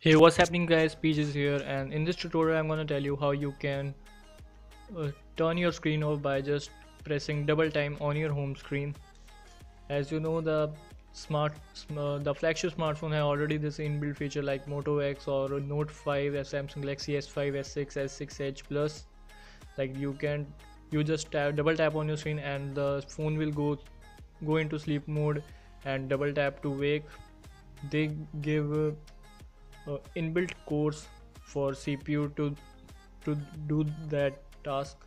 Hey, what's happening guys, Peach is here, and in this tutorial I'm gonna tell you how you can turn your screen off by just pressing double time on your home screen. As you know, the flagship smartphone have already this inbuilt feature like Moto X or Note 5, Samsung Galaxy S5, S6, S6 Edge Plus. Like you just double tap on your screen and the phone will go into sleep mode, and double tap to wake. They give inbuilt cores for CPU to do that task.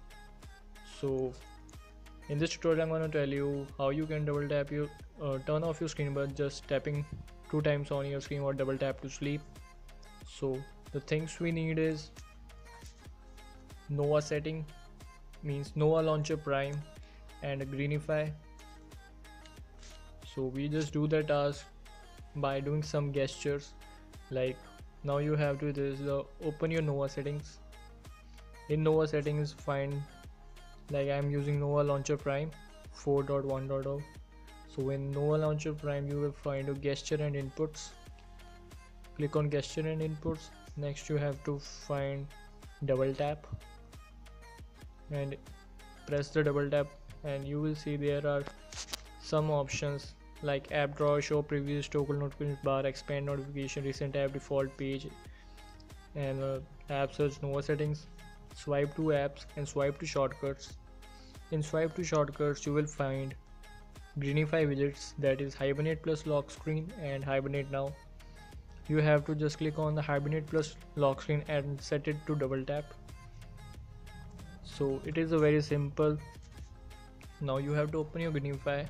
So in this tutorial I'm going to tell you how you can double tap your turn off your screen by just tapping 2 times on your screen or double tap to sleep. So the things we need is Nova setting, means Nova Launcher Prime, and Greenify. So we just do the task by doing some gestures. Like now you have to open your Nova settings. In Nova settings, find, like I am using Nova Launcher Prime 4.1.0. So in Nova Launcher Prime you will find a gesture and inputs. Click on gesture and inputs. Next you have to find double tap and press the double tap, and you will see there are some options like app drawer, show previous toggle notification bar, expand notification, recent app, default page, and app search. Nova settings, swipe to apps and swipe to shortcuts. In swipe to shortcuts you will find Greenify widgets, that is Hibernate Plus Lock Screen and Hibernate Now. You have to just click on the Hibernate Plus Lock Screen and set it to double tap. So it is a very simple. Now you have to open your Greenify.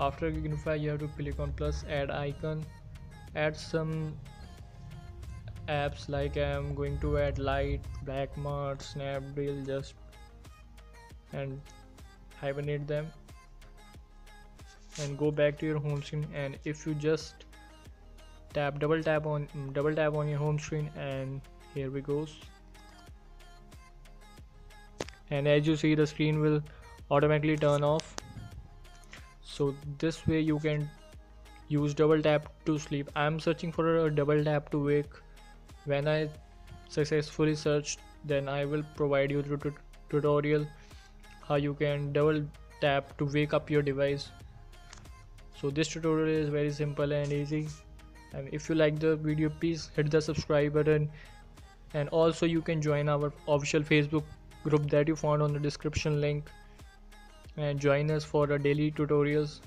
After Greenify you have to click on plus add icon, add some apps, like I am going to add Light, Blackmart, Snapdeal, just and hibernate them, and go back to your home screen. And if you just tap double tap on your home screen, and here we goes, and as you see the screen will automatically turn off. So this way you can use double tap to sleep. I am searching for a double tap to wake. When I successfully search, then I will provide you the tutorial how you can double tap to wake up your device. So this tutorial is very simple and easy, and if you like the video, please hit the subscribe button, and also you can join our official Facebook group that you found on the description link, and join us for our daily tutorials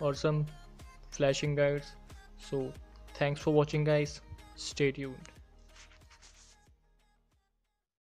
or some flashing guides. So thanks for watching guys, stay tuned.